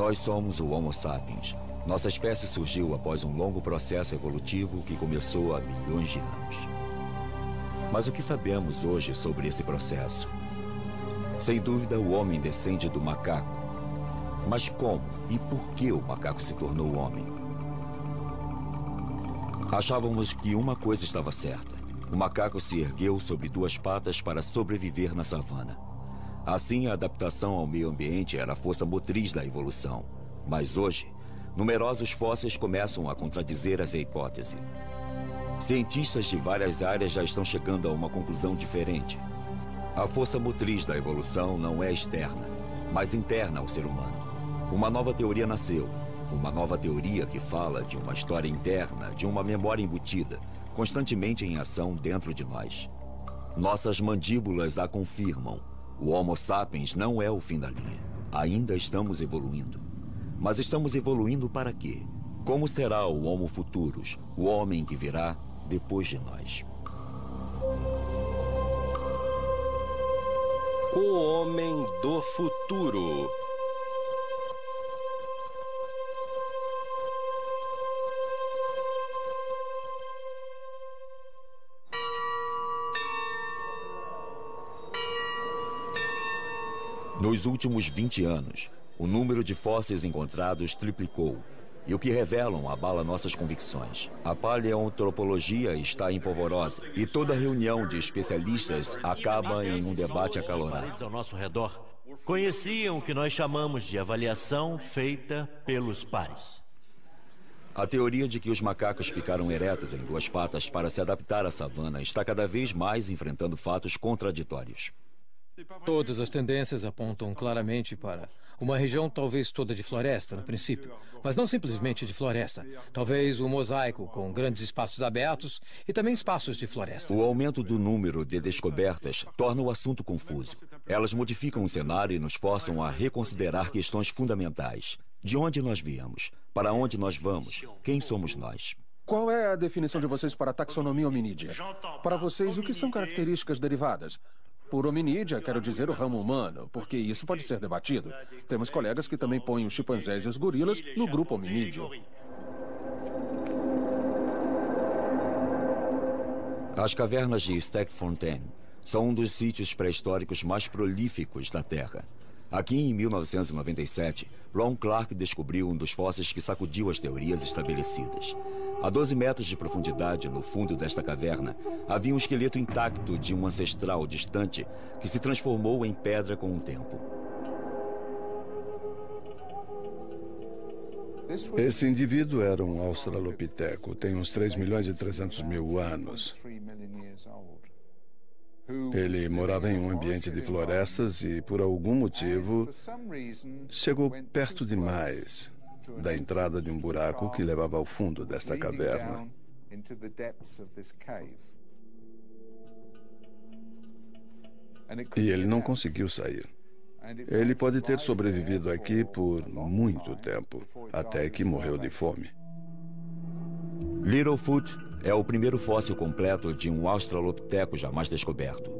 Nós somos o Homo sapiens. Nossa espécie surgiu após um longo processo evolutivo que começou há milhões de anos. Mas o que sabemos hoje sobre esse processo? Sem dúvida, o homem descende do macaco. Mas como e por que o macaco se tornou homem? Achávamos que uma coisa estava certa. O macaco se ergueu sobre duas patas para sobreviver na savana. Assim, a adaptação ao meio ambiente era a força motriz da evolução. Mas hoje, numerosos fósseis começam a contradizer essa hipótese. Cientistas de várias áreas já estão chegando a uma conclusão diferente. A força motriz da evolução não é externa, mas interna ao ser humano. Uma nova teoria nasceu. Uma nova teoria que fala de uma história interna, de uma memória embutida, constantemente em ação dentro de nós. Nossas mandíbulas a confirmam. O Homo sapiens não é o fim da linha. Ainda estamos evoluindo. Mas estamos evoluindo para quê? Como será o Homo Futuros, o homem que virá depois de nós? O Homem do Futuro. Nos últimos 20 anos, o número de fósseis encontrados triplicou, e o que revelam abala nossas convicções. A paleoantropologia está empolvorosa, e toda reunião de especialistas acaba em um debate acalorado. Ao nosso redor conheciam o que nós chamamos de avaliação feita pelos pares. A teoria de que os macacos ficaram eretos em duas patas para se adaptar à savana está cada vez mais enfrentando fatos contraditórios. Todas as tendências apontam claramente para uma região talvez toda de floresta, no princípio, mas não simplesmente de floresta. Talvez um mosaico com grandes espaços abertos e também espaços de floresta. O aumento do número de descobertas torna o assunto confuso. Elas modificam o cenário e nos forçam a reconsiderar questões fundamentais. De onde nós viemos? Para onde nós vamos? Quem somos nós? Qual é a definição de vocês para a taxonomia hominídea? Para vocês, o que são características derivadas? Por hominídea, quero dizer o ramo humano, porque isso pode ser debatido. Temos colegas que também põem os chimpanzés e os gorilas no grupo hominídeo. As cavernas de Sterkfontein são um dos sítios pré-históricos mais prolíficos da Terra. Aqui, em 1997, Ron Clark descobriu um dos fósseis que sacudiu as teorias estabelecidas. A 12 metros de profundidade, no fundo desta caverna, havia um esqueleto intacto de um ancestral distante que se transformou em pedra com o tempo. Esse indivíduo era um australopiteco, tem uns 3 milhões e 300 mil anos. Ele morava em um ambiente de florestas e, por algum motivo, chegou perto demais da entrada de um buraco que levava ao fundo desta caverna. E ele não conseguiu sair. Ele pode ter sobrevivido aqui por muito tempo, até que morreu de fome. Littlefoot é o primeiro fóssil completo de um australopiteco jamais descoberto.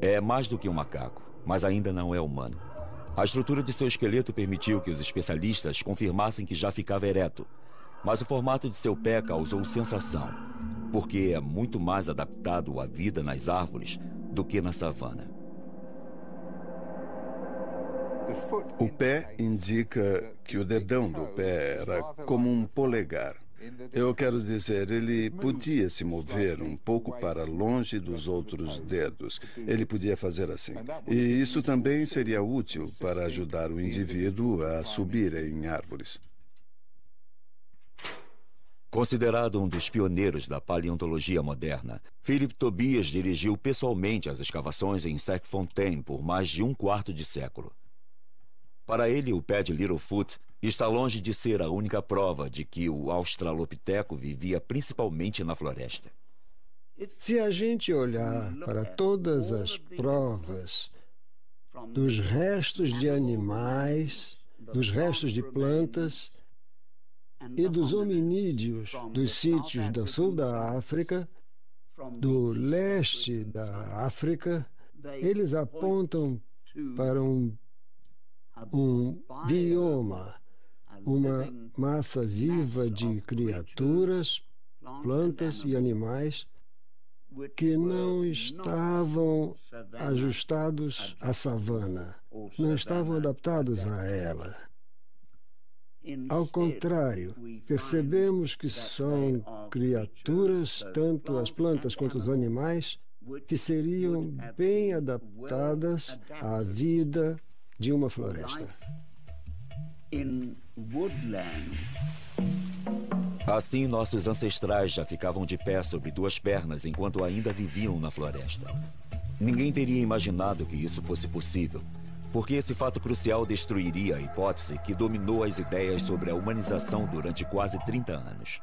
É mais do que um macaco, mas ainda não é humano. A estrutura de seu esqueleto permitiu que os especialistas confirmassem que já ficava ereto. Mas o formato de seu pé causou sensação, porque é muito mais adaptado à vida nas árvores do que na savana. O pé indica que o dedão do pé era como um polegar. Eu quero dizer, ele podia se mover um pouco para longe dos outros dedos. Ele podia fazer assim. E isso também seria útil para ajudar o indivíduo a subir em árvores. Considerado um dos pioneiros da paleontologia moderna, Philip Tobias dirigiu pessoalmente as escavações em Sterkfontein por mais de 3/4 de século. Para ele, o pé de Littlefoot está longe de ser a única prova de que o australopiteco vivia principalmente na floresta. Se a gente olhar para todas as provas dos restos de animais, dos restos de plantas e dos hominídeos dos sítios do sul da África, do leste da África, eles apontam para um bioma uma massa viva de criaturas, plantas e animais que não estavam ajustados à savana, não estavam adaptados a ela. Ao contrário, percebemos que são criaturas, tanto as plantas quanto os animais, que seriam bem adaptadas à vida de uma floresta. Assim, nossos ancestrais já ficavam de pé sobre duas pernas enquanto ainda viviam na floresta. Ninguém teria imaginado que isso fosse possível, porque esse fato crucial destruiria a hipótese que dominou as ideias sobre a humanização durante quase 30 anos.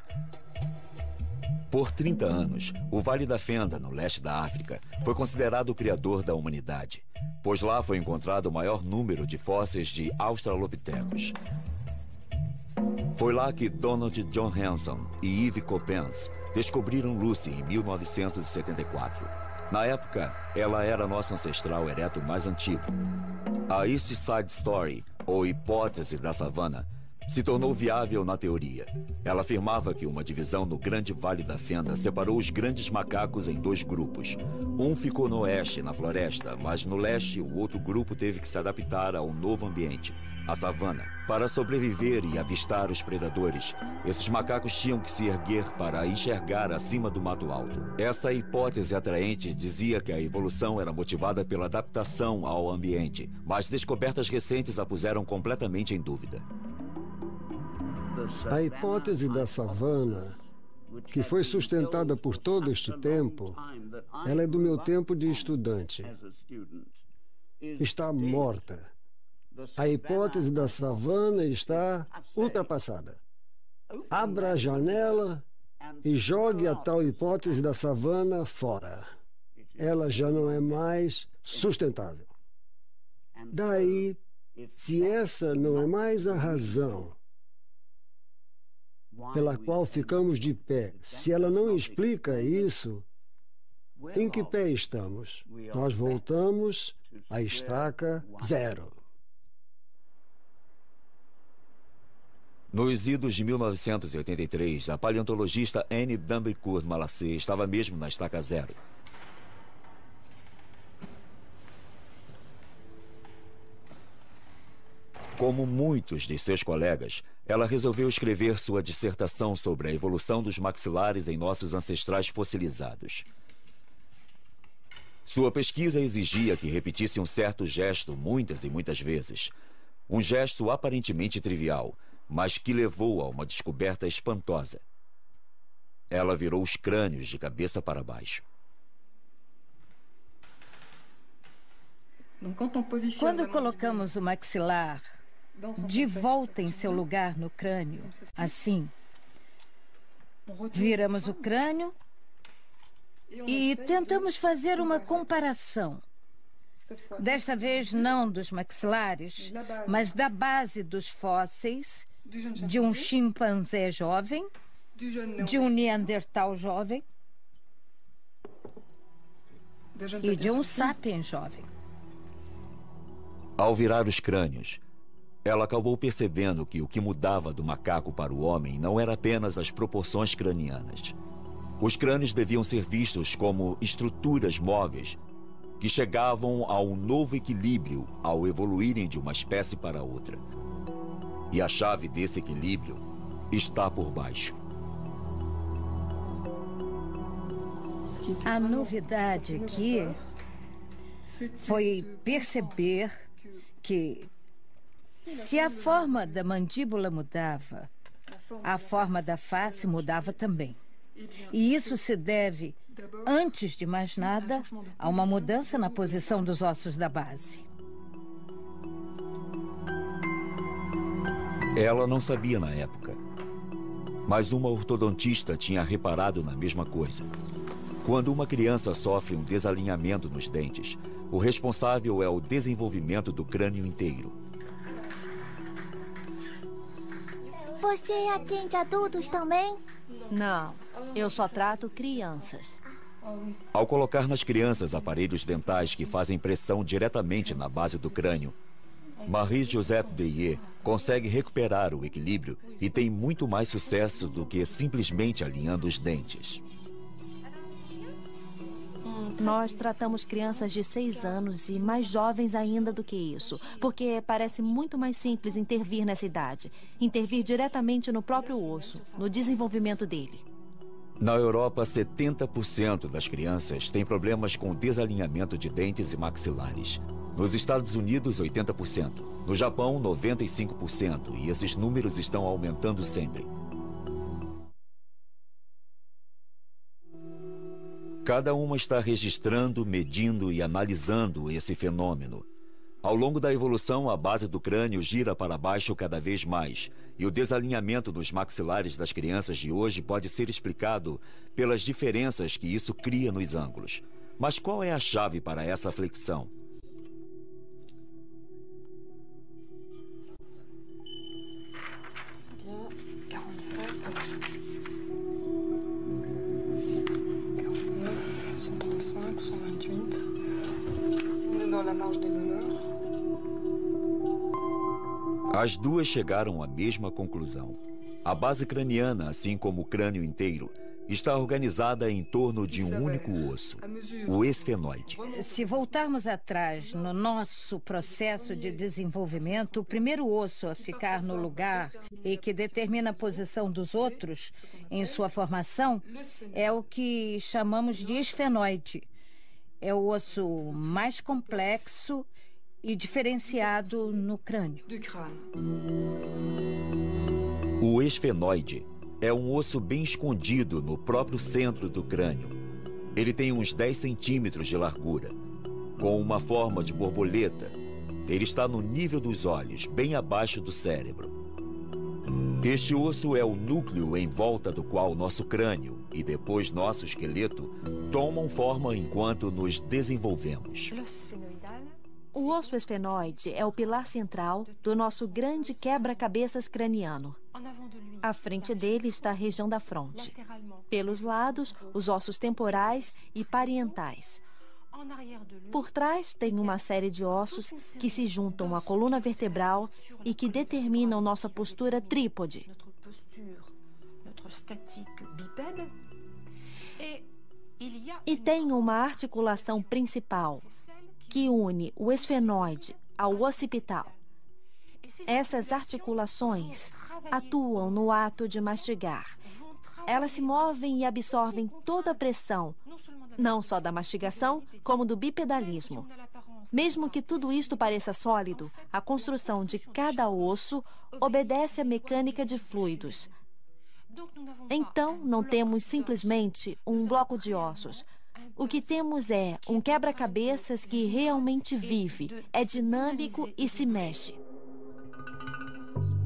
Por 30 anos, o Vale da Fenda, no leste da África, foi considerado o criador da humanidade, pois lá foi encontrado o maior número de fósseis de australopitecos. Foi lá que Donald John Hanson e Yves Copens descobriram Lucy em 1974. Na época, ela era nosso ancestral ereto mais antigo. A East Side Story, ou Hipótese da Savana, se tornou viável na teoria. Ela afirmava que uma divisão no Grande Vale da Fenda separou os grandes macacos em dois grupos. Um ficou no oeste, na floresta, mas no leste o outro grupo teve que se adaptar ao novo ambiente, a savana. Para sobreviver e avistar os predadores, esses macacos tinham que se erguer para enxergar acima do mato alto. Essa hipótese atraente dizia que a evolução era motivada pela adaptação ao ambiente, mas descobertas recentes a puseram completamente em dúvida. A hipótese da savana, que foi sustentada por todo este tempo, ela é do meu tempo de estudante, está morta. A hipótese da savana está ultrapassada. Abra a janela e jogue a tal hipótese da savana fora. Ela já não é mais sustentável. Daí, se essa não é mais a razão pela qual ficamos de pé, se ela não explica isso, em que pé estamos? Nós voltamos à estaca zero. Nos idos de 1983, a paleontologista Anne Dambricourt Malassé estava mesmo na estaca zero. Como muitos de seus colegas, ela resolveu escrever sua dissertação sobre a evolução dos maxilares em nossos ancestrais fossilizados. Sua pesquisa exigia que repetisse um certo gesto muitas e muitas vezes. Um gesto aparentemente trivial, mas que levou a uma descoberta espantosa. Ela virou os crânios de cabeça para baixo. Quando colocamos o maxilar de volta em seu lugar no crânio, assim, viramos o crânio e tentamos fazer uma comparação. Desta vez não dos maxilares, mas da base dos fósseis, de um chimpanzé jovem, de um neandertal jovem e de um sapiens jovem. Ao virar os crânios, ela acabou percebendo que o que mudava do macaco para o homem não era apenas as proporções cranianas. Os crânios deviam ser vistos como estruturas móveis que chegavam a um novo equilíbrio ao evoluírem de uma espécie para outra. E a chave desse equilíbrio está por baixo. A novidade aqui foi perceber que, se a forma da mandíbula mudava, a forma da face mudava também. E isso se deve, antes de mais nada, a uma mudança na posição dos ossos da base. Ela não sabia na época, mas uma ortodontista tinha reparado na mesma coisa. Quando uma criança sofre um desalinhamento nos dentes, o responsável é o desenvolvimento do crânio inteiro. Você atende adultos também? Não, eu só trato crianças. Ao colocar nas crianças aparelhos dentais que fazem pressão diretamente na base do crânio, Marie-Josette Deye consegue recuperar o equilíbrio e tem muito mais sucesso do que simplesmente alinhando os dentes. Nós tratamos crianças de 6 anos e mais jovens ainda do que isso, porque parece muito mais simples intervir nessa idade, intervir diretamente no próprio osso, no desenvolvimento dele. Na Europa, 70% das crianças têm problemas com desalinhamento de dentes e maxilares. Nos Estados Unidos, 80%. No Japão, 95%. E esses números estão aumentando sempre. Cada uma está registrando, medindo e analisando esse fenômeno. Ao longo da evolução, a base do crânio gira para baixo cada vez mais, e o desalinhamento dos maxilares das crianças de hoje pode ser explicado pelas diferenças que isso cria nos ângulos. Mas qual é a chave para essa flexão? As duas chegaram à mesma conclusão. A base craniana, assim como o crânio inteiro, está organizada em torno de um único osso, o esfenoide. Se voltarmos atrás no nosso processo de desenvolvimento, o primeiro osso a ficar no lugar e que determina a posição dos outros em sua formação é o que chamamos de esfenoide. É o osso mais complexo e diferenciado no crânio. O esfenoide é um osso bem escondido no próprio centro do crânio. Ele tem uns 10 centímetros de largura, com uma forma de borboleta. Ele está no nível dos olhos, bem abaixo do cérebro. Este osso é o núcleo em volta do qual nosso crânio e depois nosso esqueleto tomam forma enquanto nos desenvolvemos. O osso esfenoide é o pilar central do nosso grande quebra-cabeças craniano. À frente dele está a região da fronte. Pelos lados, os ossos temporais e parietais. Por trás tem uma série de ossos que se juntam à coluna vertebral e que determinam nossa postura trípode. E tem uma articulação principal que une o esfenoide ao occipital. Essas articulações atuam no ato de mastigar. Elas se movem e absorvem toda a pressão, não só da mastigação, como do bipedalismo. Mesmo que tudo isto pareça sólido, a construção de cada osso obedece à mecânica de fluidos. Então, não temos simplesmente um bloco de ossos. O que temos é um quebra-cabeças que realmente vive, é dinâmico e se mexe.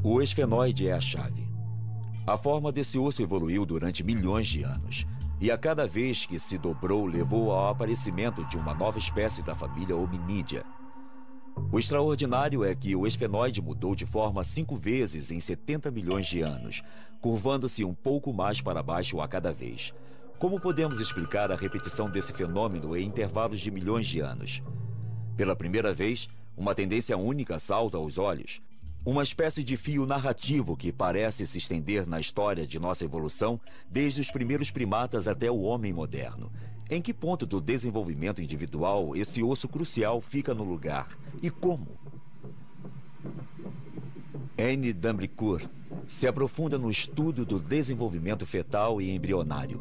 O esfenoide é a chave. A forma desse osso evoluiu durante milhões de anos. E a cada vez que se dobrou, levou ao aparecimento de uma nova espécie da família hominídea. O extraordinário é que o esfenoide mudou de forma 5 vezes em 70 milhões de anos, curvando-se um pouco mais para baixo a cada vez. Como podemos explicar a repetição desse fenômeno em intervalos de milhões de anos? Pela primeira vez, uma tendência única salta aos olhos. Uma espécie de fio narrativo que parece se estender na história de nossa evolução, desde os primeiros primatas até o homem moderno. Em que ponto do desenvolvimento individual esse osso crucial fica no lugar? E como? Anne Dambricourt se aprofunda no estudo do desenvolvimento fetal e embrionário.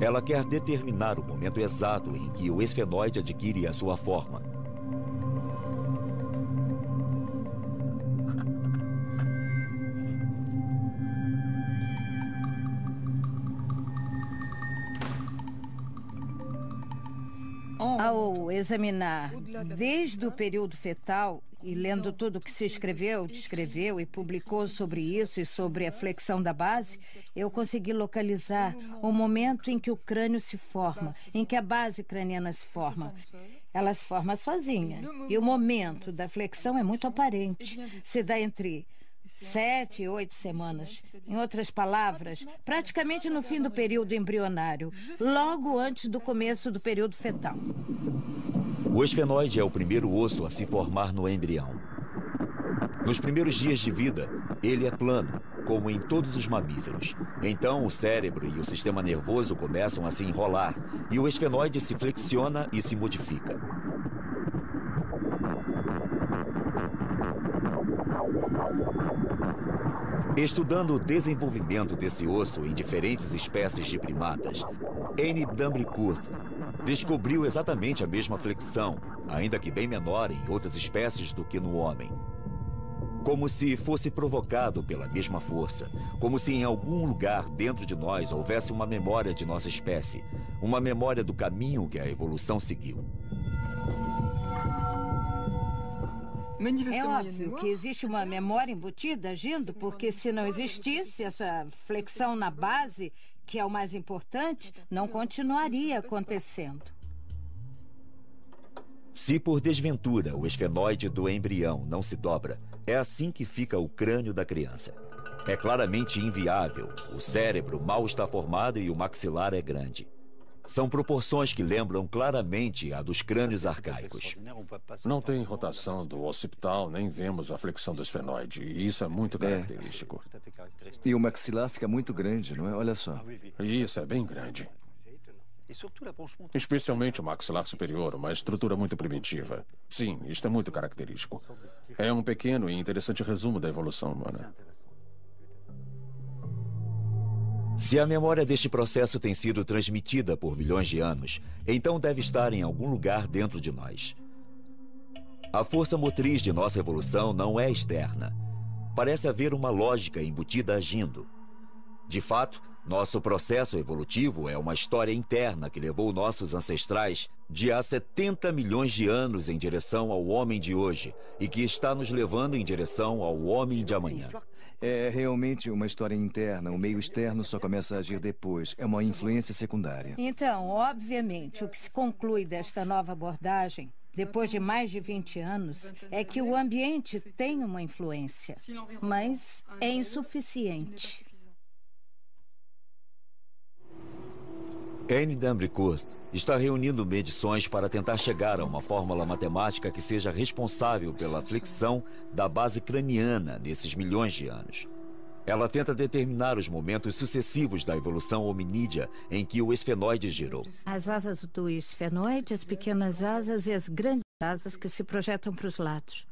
Ela quer determinar o momento exato em que o esfenoide adquire a sua forma. Ao examinar desde o período fetal e lendo tudo o que se escreveu, descreveu e publicou sobre isso e sobre a flexão da base, eu consegui localizar o momento em que o crânio se forma, em que a base craniana se forma. Ela se forma sozinha e o momento da flexão é muito aparente. Se dá entre 7 e 8 semanas. Em outras palavras, praticamente no fim do período embrionário, logo antes do começo do período fetal. O esfenoide é o primeiro osso a se formar no embrião. Nos primeiros dias de vida, ele é plano, como em todos os mamíferos. Então, o cérebro e o sistema nervoso começam a se enrolar e o esfenoide se flexiona e se modifica. Estudando o desenvolvimento desse osso em diferentes espécies de primatas, Anne Dambricourt descobriu exatamente a mesma flexão, ainda que bem menor em outras espécies do que no homem. Como se fosse provocado pela mesma força, como se em algum lugar dentro de nós houvesse uma memória de nossa espécie, uma memória do caminho que a evolução seguiu. É óbvio que existe uma memória embutida agindo, porque se não existisse essa flexão na base, que é o mais importante, não continuaria acontecendo. Se por desventura o esfenoide do embrião não se dobra, é assim que fica o crânio da criança. É claramente inviável, o cérebro mal está formado e o maxilar é grande. São proporções que lembram claramente a dos crânios arcaicos. Não tem rotação do occipital, nem vemos a flexão do esfenoide, e isso é muito característico. E o maxilar fica muito grande, não é? Olha só. Isso, é bem grande. Especialmente o maxilar superior, uma estrutura muito primitiva. Sim, isto é muito característico. É um pequeno e interessante resumo da evolução humana. Se a memória deste processo tem sido transmitida por milhões de anos, então deve estar em algum lugar dentro de nós. A força motriz de nossa evolução não é externa. Parece haver uma lógica embutida agindo. De fato, nosso processo evolutivo é uma história interna que levou nossos ancestrais de há 70 milhões de anos em direção ao homem de hoje e que está nos levando em direção ao homem de amanhã. É realmente uma história interna. O meio externo só começa a agir depois. É uma influência secundária. Então, obviamente, o que se conclui desta nova abordagem, depois de mais de 20 anos, é que o ambiente tem uma influência, mas é insuficiente. Anne Dambricourt está reunindo medições para tentar chegar a uma fórmula matemática que seja responsável pela flexão da base craniana nesses milhões de anos. Ela tenta determinar os momentos sucessivos da evolução hominídea em que o esfenoide girou. As asas do esfenoide, as pequenas asas e as grandes asas que se projetam para os lados.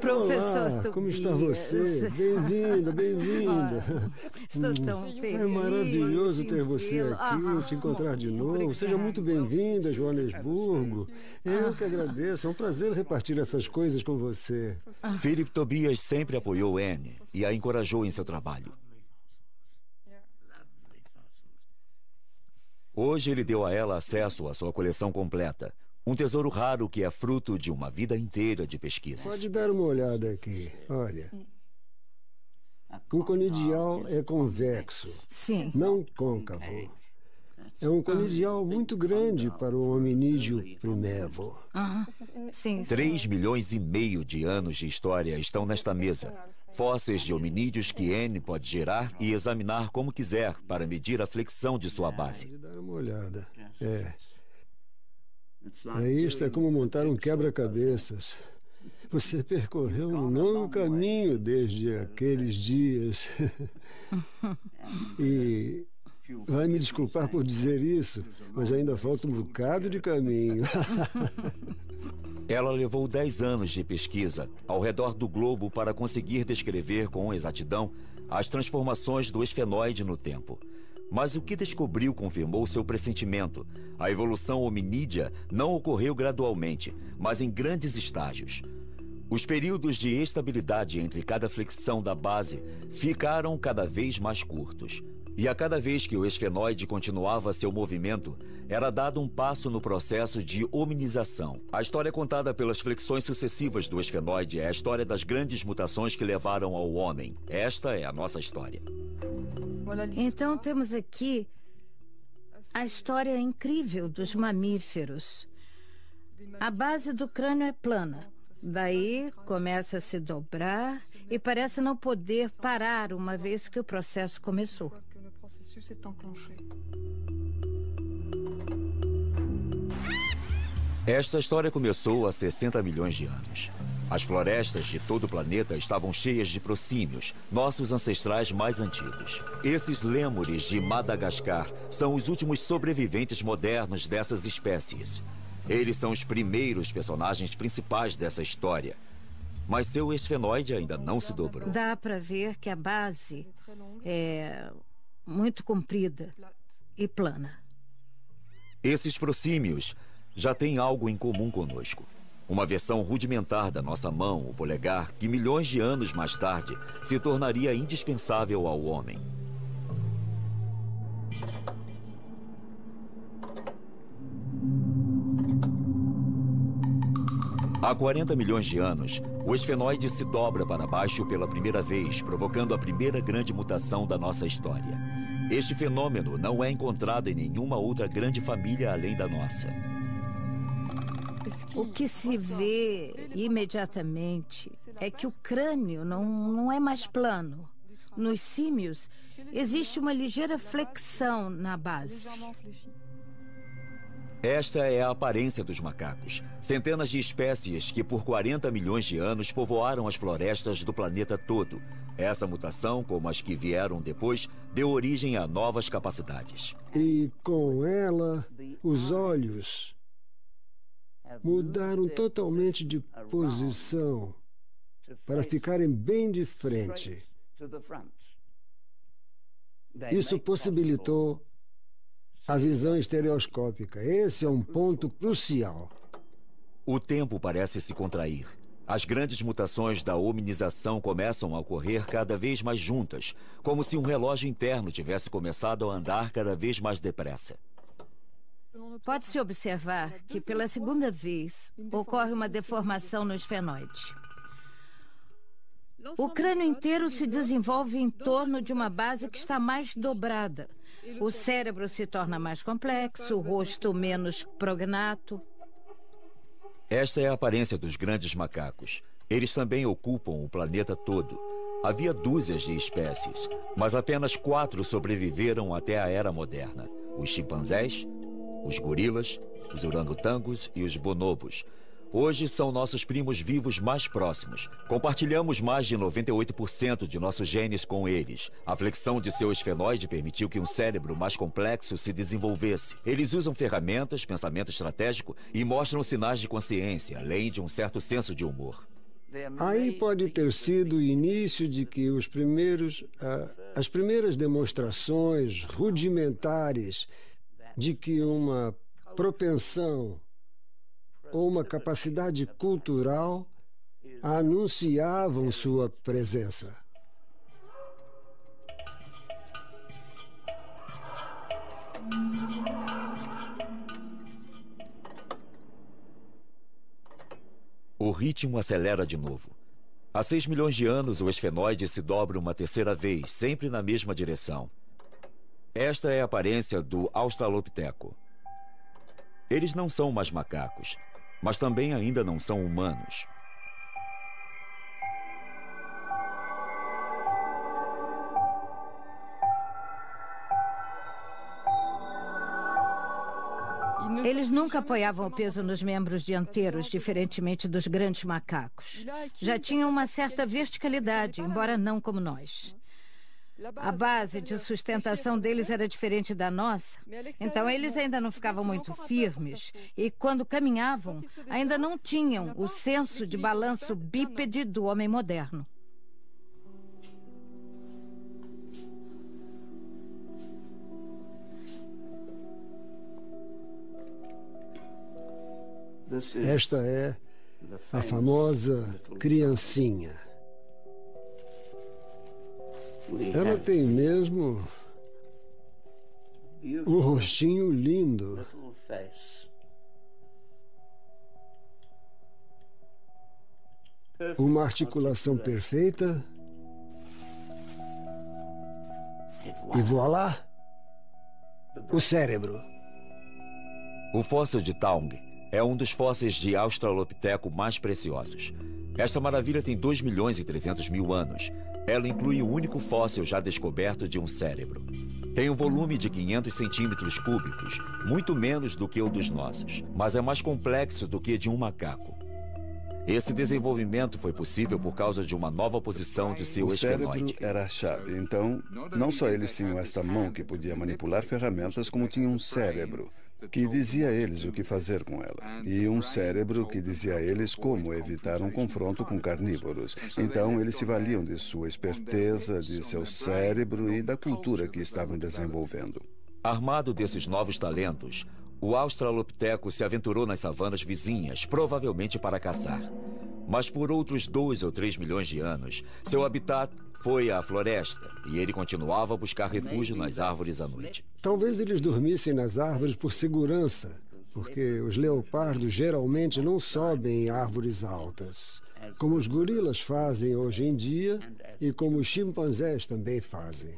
Professor Tobias. Como está você? Bem-vinda, bem-vinda. Estou tão feliz. É maravilhoso ter você aqui, te encontrar de novo. Obrigada. Seja muito bem-vinda, Joanesburgo. Eu que agradeço. É um prazer repartir essas coisas com você. Philip Tobias sempre apoiou Anne e a encorajou em seu trabalho. Hoje ele deu a ela acesso à sua coleção completa. Um tesouro raro que é fruto de uma vida inteira de pesquisas. Pode dar uma olhada aqui, olha. Um conidial é convexo, Sim. não côncavo. É um conidial muito grande para o hominídeo primevo. 3,5 milhões de anos de história estão nesta mesa. Fósseis de hominídeos que Anne pode gerar e examinar como quiser para medir a flexão de sua base. Pode dar uma olhada, Isto é como montar um quebra-cabeças. Você percorreu um longo caminho desde aqueles dias. E vai me desculpar por dizer isso, mas ainda falta um bocado de caminho. Ela levou 10 anos de pesquisa ao redor do globo para conseguir descrever com exatidão as transformações do esfenoide no tempo. Mas o que descobriu confirmou seu pressentimento. A evolução hominídea não ocorreu gradualmente, mas em grandes estágios. Os períodos de estabilidade entre cada flexão da base ficaram cada vez mais curtos. E a cada vez que o esfenoide continuava seu movimento, era dado um passo no processo de hominização. A história contada pelas flexões sucessivas do esfenoide é a história das grandes mutações que levaram ao homem. Esta é a nossa história. Então temos aqui a história incrível dos mamíferos. A base do crânio é plana. Daí começa a se dobrar e parece não poder parar uma vez que o processo começou. Esta história começou há 60 milhões de anos. As florestas de todo o planeta estavam cheias de prosímios, nossos ancestrais mais antigos. Esses lêmures de Madagascar são os últimos sobreviventes modernos dessas espécies. Eles são os primeiros personagens principais dessa história. Mas seu esfenoide ainda não se dobrou. Dá para ver que a base é muito comprida e plana. Esses prosímios já têm algo em comum conosco. Uma versão rudimentar da nossa mão, o polegar, que milhões de anos mais tarde se tornaria indispensável ao homem. Há 40 milhões de anos, o esfenoide se dobra para baixo pela primeira vez, provocando a primeira grande mutação da nossa história. Este fenômeno não é encontrado em nenhuma outra grande família além da nossa. O que se vê imediatamente é que o crânio não é mais plano. Nos símios, existe uma ligeira flexão na base. Esta é a aparência dos macacos. Centenas de espécies que por 40 milhões de anos povoaram as florestas do planeta todo. Essa mutação, como as que vieram depois, deu origem a novas capacidades. E com ela, os olhos mudaram totalmente de posição para ficarem bem de frente. Isso possibilitou a visão estereoscópica. Esse é um ponto crucial. O tempo parece se contrair. As grandes mutações da hominização começam a ocorrer cada vez mais juntas, como se um relógio interno tivesse começado a andar cada vez mais depressa. Pode-se observar que, pela segunda vez, ocorre uma deformação no esfenoide. O crânio inteiro se desenvolve em torno de uma base que está mais dobrada. O cérebro se torna mais complexo, o rosto menos prognato. Esta é a aparência dos grandes macacos. Eles também ocupam o planeta todo. Havia dúzias de espécies, mas apenas 4 sobreviveram até a era moderna. Os chimpanzés, os gorilas, os orangotangos e os bonobos. Hoje são nossos primos vivos mais próximos. Compartilhamos mais de 98% de nossos genes com eles. A flexão de seu esfenoide permitiu que um cérebro mais complexo se desenvolvesse. Eles usam ferramentas, pensamento estratégico e mostram sinais de consciência, além de um certo senso de humor. Aí pode ter sido o início de que as primeiras demonstrações rudimentares de que uma propensão ou uma capacidade cultural anunciavam sua presença. O ritmo acelera de novo. Há 6 milhões de anos, o esfenoide se dobra uma terceira vez, sempre na mesma direção. Esta é a aparência do australopiteco. Eles não são mais macacos, mas também ainda não são humanos. Eles nunca apoiavam o peso nos membros dianteiros, diferentemente dos grandes macacos. Já tinham uma certa verticalidade, embora não como nós. A base de sustentação deles era diferente da nossa, então eles ainda não ficavam muito firmes e, quando caminhavam, ainda não tinham o senso de balanço bípede do homem moderno. Esta é a famosa criancinha. Ela tem mesmo um rostinho lindo. Uma articulação perfeita. E voilá! O cérebro. O fóssil de Taung é um dos fósseis de australopiteco mais preciosos. Esta maravilha tem 2 milhões e 300 mil anos. Ela inclui o único fóssil já descoberto de um cérebro. Tem um volume de 500 centímetros cúbicos, muito menos do que o dos nossos, mas é mais complexo do que de um macaco. Esse desenvolvimento foi possível por causa de uma nova posição de seu esfenoide. O cérebro era a chave, então não só eles tinham esta mão que podia manipular ferramentas, como tinham um cérebro que dizia a eles o que fazer com ela, e um cérebro que dizia a eles como evitar um confronto com carnívoros. Então, eles se valiam de sua esperteza, de seu cérebro e da cultura que estavam desenvolvendo. Armado desses novos talentos, o australopiteco se aventurou nas savanas vizinhas, provavelmente para caçar. Mas por outros 2 ou 3 milhões de anos, seu habitat foi à floresta e ele continuava a buscar refúgio nas árvores à noite. Talvez eles dormissem nas árvores por segurança, porque os leopardos geralmente não sobem em árvores altas, como os gorilas fazem hoje em dia e como os chimpanzés também fazem.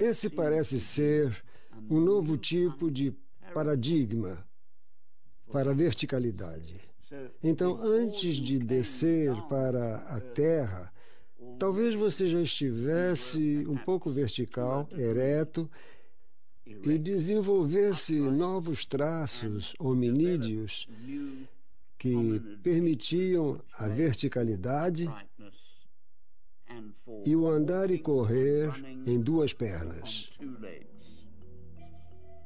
Esse parece ser um novo tipo de paradigma para a verticalidade. Então, antes de descer para a terra, talvez você já estivesse um pouco vertical, ereto, e desenvolvesse novos traços hominídeos que permitiam a verticalidade e o andar e correr em 2 pernas.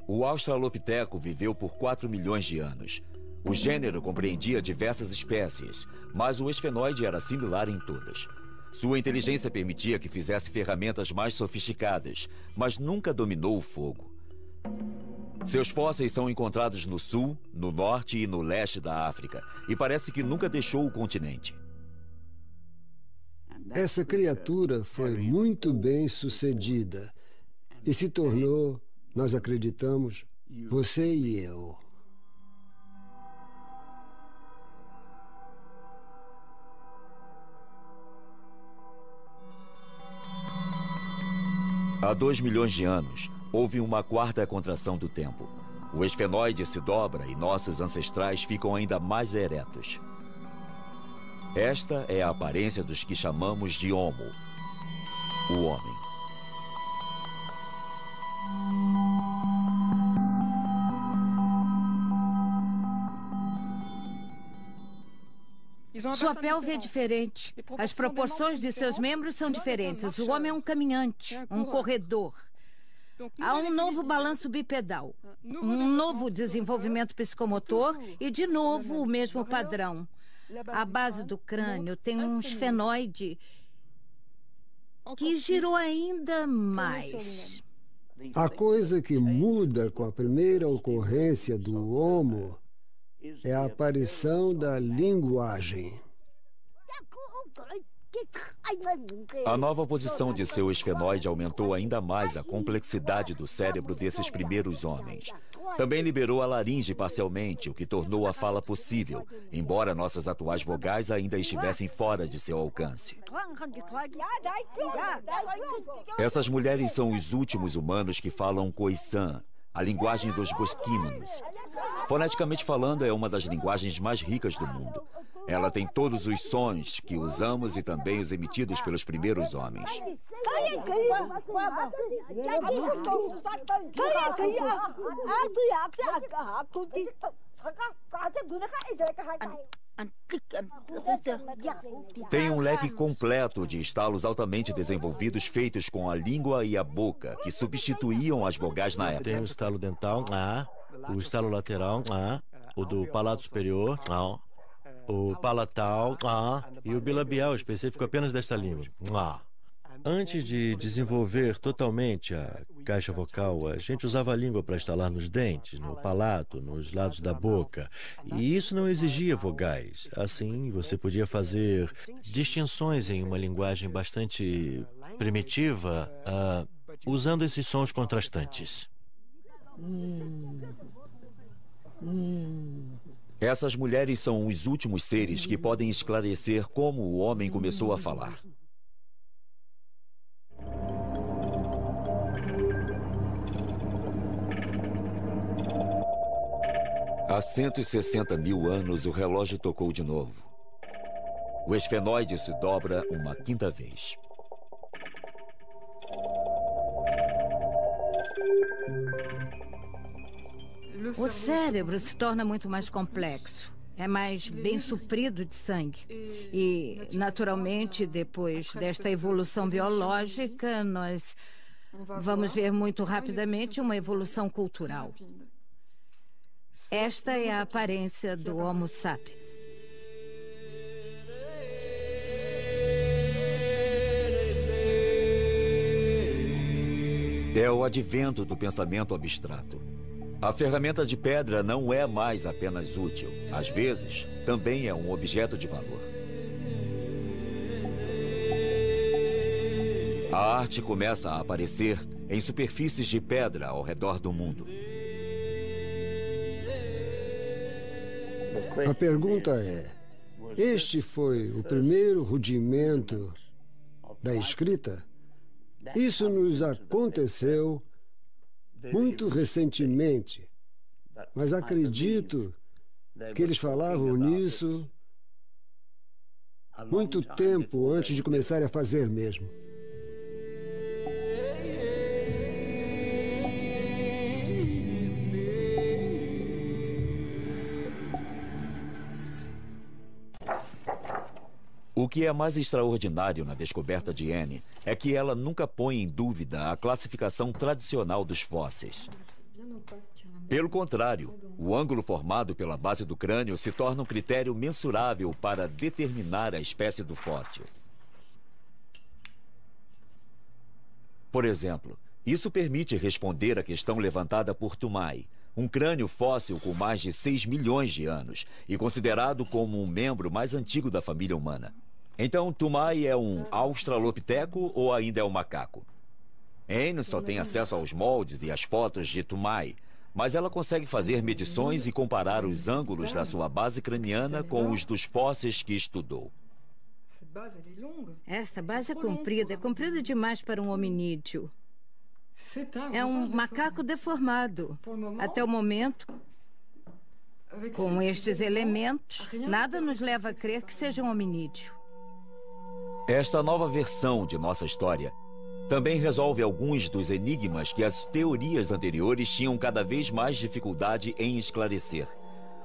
O australopiteco viveu por 4 milhões de anos. O gênero compreendia diversas espécies, mas o esfenoide era similar em todas. Sua inteligência permitia que fizesse ferramentas mais sofisticadas, mas nunca dominou o fogo. Seus fósseis são encontrados no sul, no norte e no leste da África, e parece que nunca deixou o continente. Essa criatura foi muito bem sucedida e se tornou, nós acreditamos, você e eu. Há 2 milhões de anos, houve uma quarta contração do tempo. O esfenoide se dobra e nossos ancestrais ficam ainda mais eretos. Esta é a aparência dos que chamamos de Homo, o homem. Sua pelve é diferente. As proporções de seus membros são diferentes. O homem é um caminhante, um corredor. Há um novo balanço bipedal, um novo desenvolvimento psicomotor e, de novo, o mesmo padrão. A base do crânio tem um esfenoide que girou ainda mais. A coisa que muda com a primeira ocorrência do Homo é a aparição da linguagem. A nova posição de seu esfenoide aumentou ainda mais a complexidade do cérebro desses primeiros homens. Também liberou a laringe parcialmente, o que tornou a fala possível, embora nossas atuais vogais ainda estivessem fora de seu alcance. Essas mulheres são os últimos humanos que falam khoisan, a linguagem dos bosquímanos. Foneticamente falando, é uma das linguagens mais ricas do mundo. Ela tem todos os sons que usamos e também os emitidos pelos primeiros homens. Tem um leque completo de estalos altamente desenvolvidos feitos com a língua e a boca, que substituíam as vogais na época. Tem o estalo dental, o estalo lateral, o do palato superior, o palatal, e o bilabial, específico apenas desta língua. Antes de desenvolver totalmente a caixa vocal, a gente usava a língua para estalar nos dentes, no palato, nos lados da boca. E isso não exigia vogais. Assim, você podia fazer distinções em uma linguagem bastante primitiva, usando esses sons contrastantes. Essas mulheres são os últimos seres que podem esclarecer como o homem começou a falar. Há 160 mil anos, o relógio tocou de novo. O esfenoide se dobra uma 5ª vez. O cérebro se torna muito mais complexo, é mais bem suprido de sangue. E, naturalmente, depois desta evolução biológica, nós vamos ver muito rapidamente uma evolução cultural. Esta é a aparência do Homo sapiens. É o advento do pensamento abstrato. A ferramenta de pedra não é mais apenas útil. Às vezes, também é um objeto de valor. A arte começa a aparecer em superfícies de pedra ao redor do mundo. A pergunta é: este foi o primeiro rudimento da escrita? Isso nos aconteceu muito recentemente, mas acredito que eles falavam nisso muito tempo antes de começarem a fazer mesmo. O que é mais extraordinário na descoberta de Anne é que ela nunca põe em dúvida a classificação tradicional dos fósseis. Pelo contrário, o ângulo formado pela base do crânio se torna um critério mensurável para determinar a espécie do fóssil. Por exemplo, isso permite responder à questão levantada por Toumaï, um crânio fóssil com mais de 6 milhões de anos e considerado como um membro mais antigo da família humana. Então, Toumaï é um australopiteco ou ainda é um macaco? Anne só tem acesso aos moldes e às fotos de Toumaï, mas ela consegue fazer medições e comparar os ângulos da sua base craniana com os dos fósseis que estudou. Esta base é comprida demais para um hominídeo. É um macaco deformado. Até o momento, com estes elementos, nada nos leva a crer que seja um hominídeo. Esta nova versão de nossa história também resolve alguns dos enigmas que as teorias anteriores tinham cada vez mais dificuldade em esclarecer.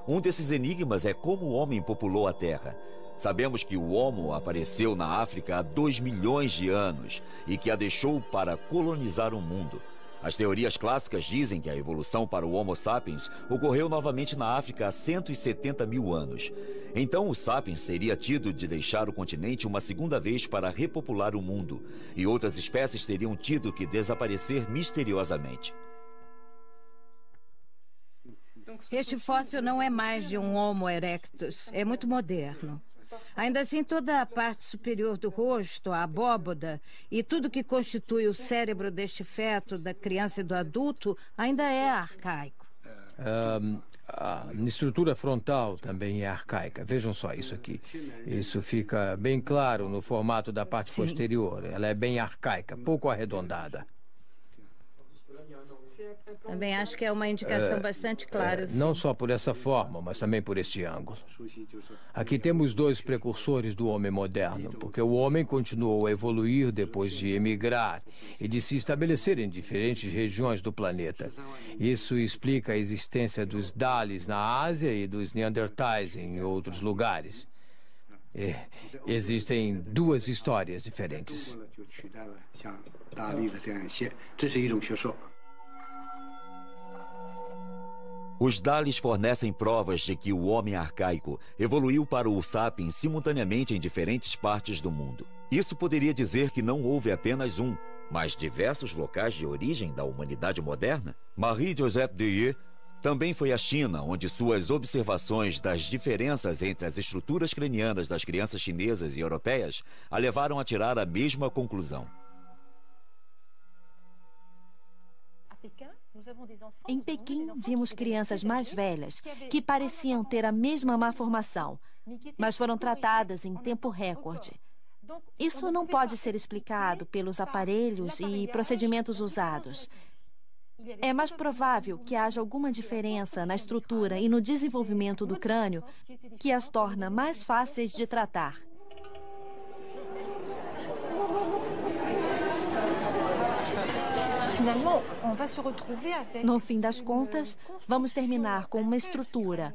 Um desses enigmas é como o homem populou a Terra. Sabemos que o Homo apareceu na África há 2 milhões de anos e que a deixou para colonizar o mundo. As teorias clássicas dizem que a evolução para o Homo sapiens ocorreu novamente na África há 170 mil anos. Então o sapiens teria tido de deixar o continente uma segunda vez para repopular o mundo, e outras espécies teriam tido que desaparecer misteriosamente. Este fóssil não é mais de um Homo erectus, é muito moderno. Ainda assim, toda a parte superior do rosto, a abóboda e tudo que constitui o cérebro deste feto, da criança e do adulto, ainda é arcaico. A estrutura frontal também é arcaica. Vejam só isso aqui. Isso fica bem claro no formato da parte posterior. Ela é bem arcaica, pouco arredondada. Também acho que é uma indicação bastante clara. Não só por essa forma, mas também por este ângulo. Aqui temos dois precursores do homem moderno, porque o homem continuou a evoluir depois de emigrar e de se estabelecer em diferentes regiões do planeta. Isso explica a existência dos Dales na Ásia e dos Neandertais em outros lugares. Existem duas histórias diferentes. Os Dales fornecem provas de que o homem arcaico evoluiu para o sapiens simultaneamente em diferentes partes do mundo. Isso poderia dizer que não houve apenas um, mas diversos locais de origem da humanidade moderna. Marie-Josette Deye também foi à China, onde suas observações das diferenças entre as estruturas cranianas das crianças chinesas e europeias a levaram a tirar a mesma conclusão. Em Pequim, vimos crianças mais velhas que pareciam ter a mesma malformação, mas foram tratadas em tempo recorde. Isso não pode ser explicado pelos aparelhos e procedimentos usados. É mais provável que haja alguma diferença na estrutura e no desenvolvimento do crânio que as torna mais fáceis de tratar. No fim das contas, vamos terminar com uma estrutura,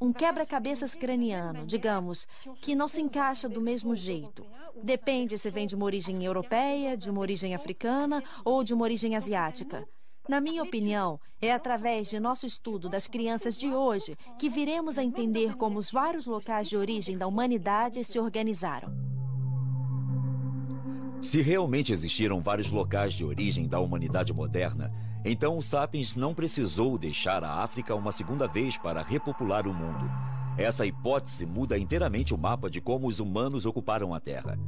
um quebra-cabeças craniano, digamos, que não se encaixa do mesmo jeito. Depende se vem de uma origem europeia, de uma origem africana ou de uma origem asiática. Na minha opinião, é através de nosso estudo das crianças de hoje que viremos a entender como os vários locais de origem da humanidade se organizaram. Se realmente existiram vários locais de origem da humanidade moderna, então o Sapiens não precisou deixar a África uma segunda vez para repopular o mundo. Essa hipótese muda inteiramente o mapa de como os humanos ocuparam a Terra.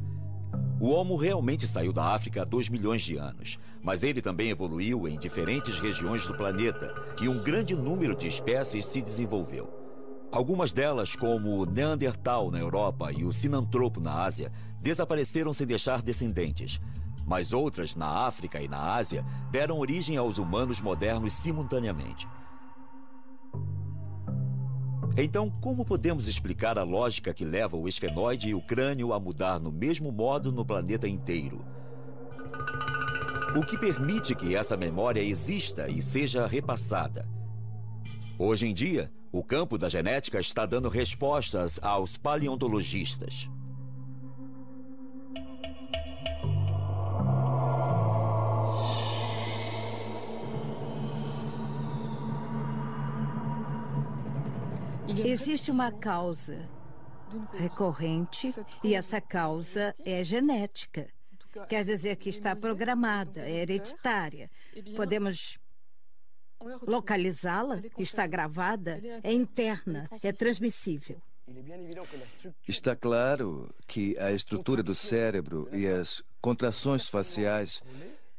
O Homo realmente saiu da África há 2 milhões de anos, mas ele também evoluiu em diferentes regiões do planeta e um grande número de espécies se desenvolveu. Algumas delas, como o Neandertal na Europa e o Sinantropo na Ásia, desapareceram sem deixar descendentes. Mas outras, na África e na Ásia, deram origem aos humanos modernos simultaneamente. Então, como podemos explicar a lógica que leva o esfenoide e o crânio a mudar no mesmo modo no planeta inteiro? O que permite que essa memória exista e seja repassada? Hoje em dia, o campo da genética está dando respostas aos paleontologistas. Existe uma causa recorrente e essa causa é genética. Quer dizer que está programada, é hereditária. Podemos localizá-la, está gravada, é interna, é transmissível. Está claro que a estrutura do cérebro e as contrações faciais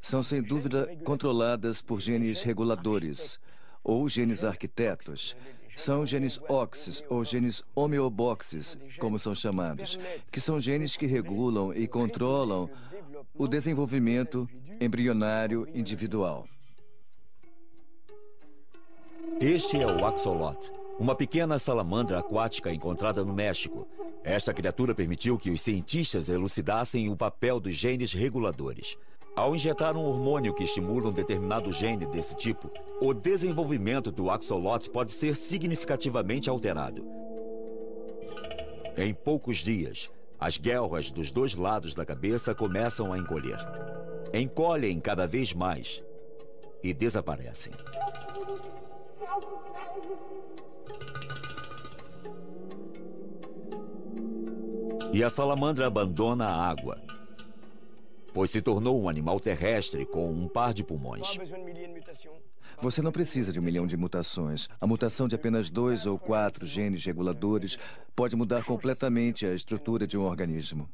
são, sem dúvida, controladas por genes reguladores ou genes arquitetos. São genes óxis ou genes homeoboxes, como são chamados, que são genes que regulam e controlam o desenvolvimento embrionário individual. Este é o axolote, uma pequena salamandra aquática encontrada no México. Esta criatura permitiu que os cientistas elucidassem o papel dos genes reguladores. Ao injetar um hormônio que estimula um determinado gene desse tipo, o desenvolvimento do axolote pode ser significativamente alterado. Em poucos dias, as guelras dos dois lados da cabeça começam a encolher. Encolhem cada vez mais e desaparecem. E a salamandra abandona a água, pois se tornou um animal terrestre com um par de pulmões. Você não precisa de 1 milhão de mutações. A mutação de apenas 2 ou 4 genes reguladores pode mudar completamente a estrutura de um organismo.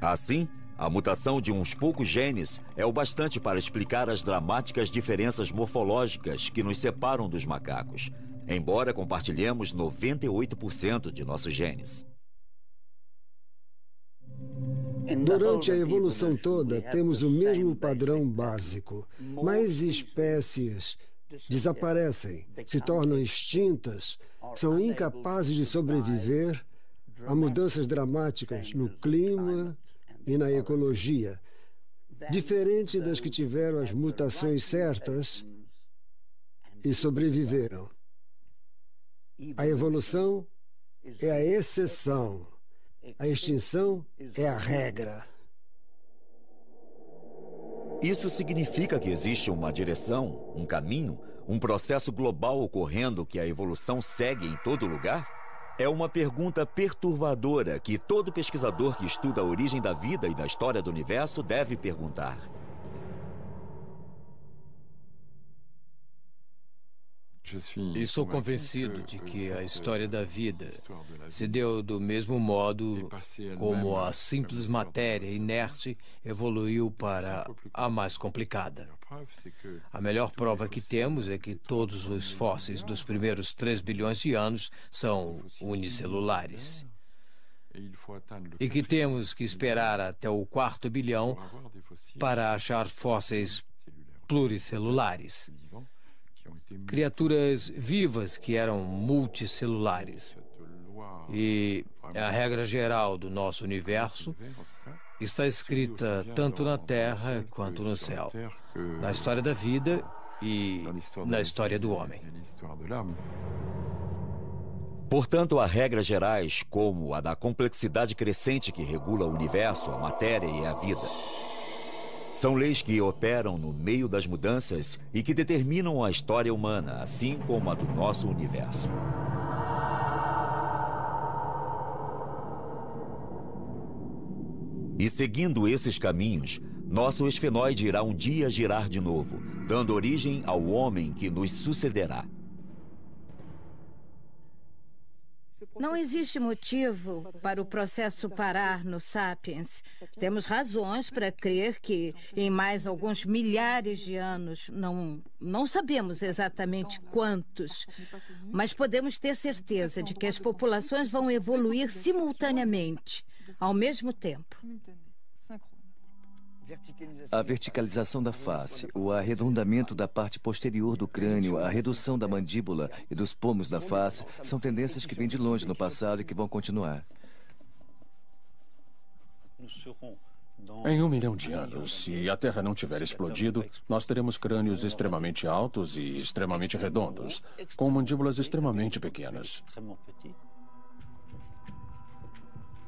Assim, a mutação de uns poucos genes é o bastante para explicar as dramáticas diferenças morfológicas que nos separam dos macacos, embora compartilhemos 98% de nossos genes. Durante a evolução toda, temos o mesmo padrão básico. Mais espécies desaparecem, se tornam extintas, são incapazes de sobreviver a mudanças dramáticas no clima e na ecologia, diferente das que tiveram as mutações certas e sobreviveram. A evolução é a exceção. A extinção é a regra. Isso significa que existe uma direção, um caminho, um processo global ocorrendo que a evolução segue em todo lugar? É uma pergunta perturbadora que todo pesquisador que estuda a origem da vida e da história do universo deve perguntar. E sou convencido de que a história da vida se deu do mesmo modo como a simples matéria inerte evoluiu para a mais complicada. A melhor prova que temos é que todos os fósseis dos primeiros 3 bilhões de anos são unicelulares. E que temos que esperar até o 4º bilhão para achar fósseis pluricelulares. Criaturas vivas que eram multicelulares. E a regra geral do nosso universo está escrita tanto na terra quanto no céu, na história da vida e na história do homem. Portanto, há regras gerais, como a da complexidade crescente que regula o universo, a matéria e a vida. São leis que operam no meio das mudanças e que determinam a história humana, assim como a do nosso universo. E seguindo esses caminhos, nosso esfenoide irá um dia girar de novo, dando origem ao homem que nos sucederá. Não existe motivo para o processo parar no Sapiens. Temos razões para crer que, em mais alguns milhares de anos, não sabemos exatamente quantos, mas podemos ter certeza de que as populações vão evoluir simultaneamente, ao mesmo tempo. A verticalização da face, o arredondamento da parte posterior do crânio, a redução da mandíbula e dos pomos da face são tendências que vêm de longe no passado e que vão continuar. Em 1 milhão de anos, se a Terra não tiver explodido, nós teremos crânios extremamente altos e extremamente redondos, com mandíbulas extremamente pequenas.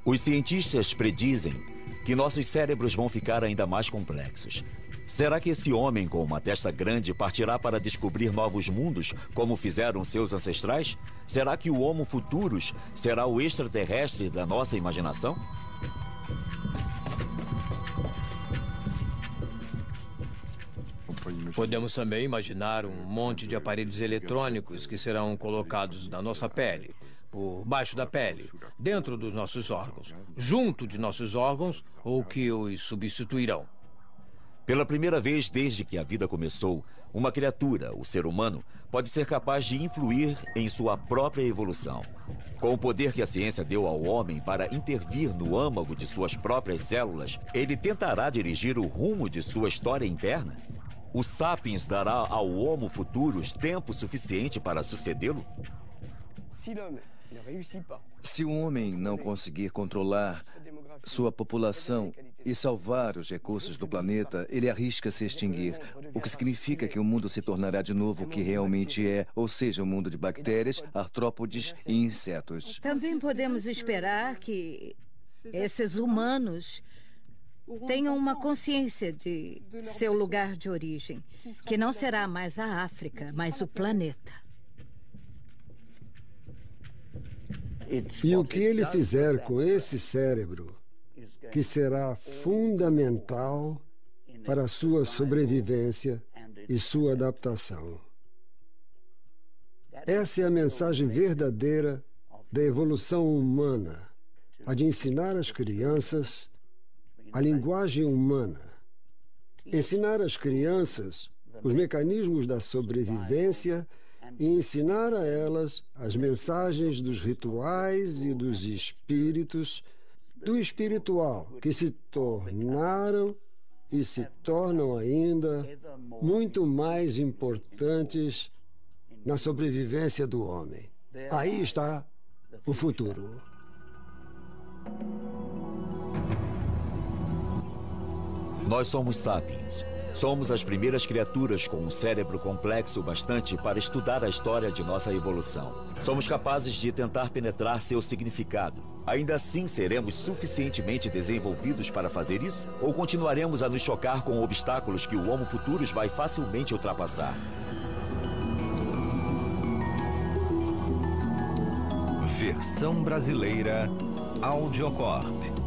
Os cientistas predizem que nossos cérebros vão ficar ainda mais complexos. Será que esse homem com uma testa grande partirá para descobrir novos mundos, como fizeram seus ancestrais? Será que o Homo Futuros será o extraterrestre da nossa imaginação? Podemos também imaginar um monte de aparelhos eletrônicos que serão colocados na nossa pele, por baixo da pele, dentro dos nossos órgãos, junto de nossos órgãos, ou que os substituirão. Pela primeira vez desde que a vida começou, uma criatura, o ser humano, pode ser capaz de influir em sua própria evolução. Com o poder que a ciência deu ao homem para intervir no âmago de suas próprias células, ele tentará dirigir o rumo de sua história interna? O Sapiens dará ao Homo Futuros tempo suficiente para sucedê-lo? Se o homem não conseguir controlar sua população e salvar os recursos do planeta, ele arrisca se extinguir, o que significa que o mundo se tornará de novo o que realmente é, ou seja, um mundo de bactérias, artrópodes e insetos. Também podemos esperar que esses humanos tenham uma consciência de seu lugar de origem, que não será mais a África, mas o planeta. E o que ele fizer com esse cérebro, que será fundamental para a sua sobrevivência e sua adaptação. Essa é a mensagem verdadeira da evolução humana, a de ensinar às crianças a linguagem humana, ensinar às crianças os mecanismos da sobrevivência e ensinar a elas as mensagens dos rituais e dos espíritos, do espiritual, que se tornaram e se tornam ainda muito mais importantes na sobrevivência do homem. Aí está o futuro. Nós somos sapiens. Somos as primeiras criaturas com um cérebro complexo bastante para estudar a história de nossa evolução. Somos capazes de tentar penetrar seu significado. Ainda assim, seremos suficientemente desenvolvidos para fazer isso? Ou continuaremos a nos chocar com obstáculos que o Homo Futuros vai facilmente ultrapassar? Versão brasileira, Audiocorp.